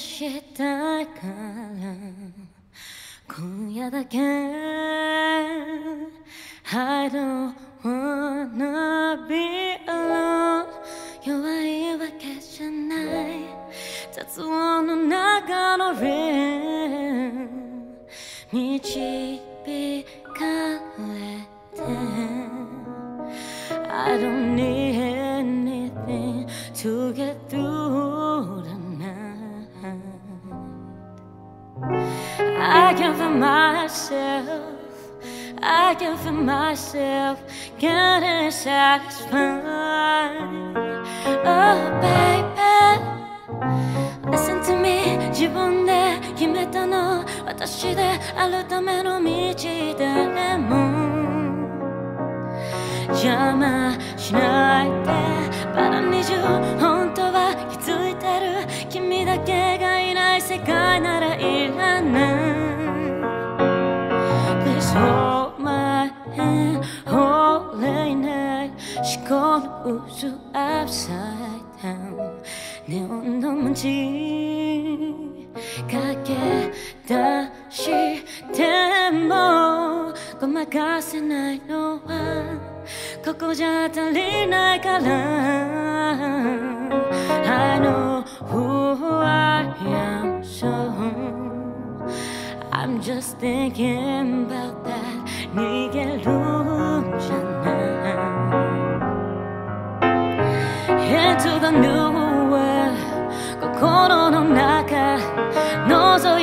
したから今夜だけ I don't wanna be alone 弱いわけじゃない雑音の中のリーン導かれて I don't need anything to get through the I can feel myself, I can feel myself getting satisfied. Oh baby, listen to me. 自分で決めたの私であるための道誰も邪魔しないでバラ20本当は気づいてる君だけがいない世界ならいらない。Hold my hand, holy night. She called you upside down. Neonの街駆け出してもごまかせないのはここじゃ足りないから I know who I am, so.I'm just thinking about that 逃げるんじゃない Into the new world 心の中覗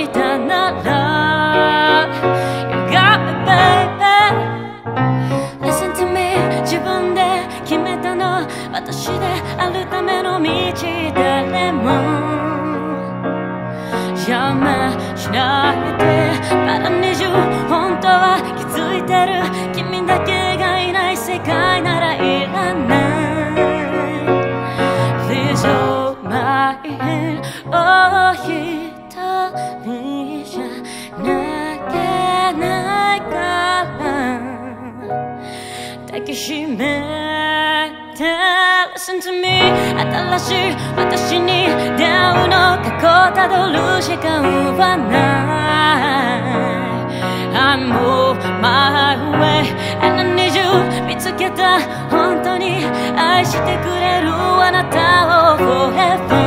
いたなら You got me baby Listen to me 自分で決めたの私であるための道誰も邪魔しないでまだ20本当は気づいてる君だけがいない世界ならいらない Please hold my hand お一人じゃ泣けないから抱きしめて Listen to me 新しい私に出会うの過去たどるしか生まないI move my way and I need you 見つけた本当に愛してくれるあなたを forever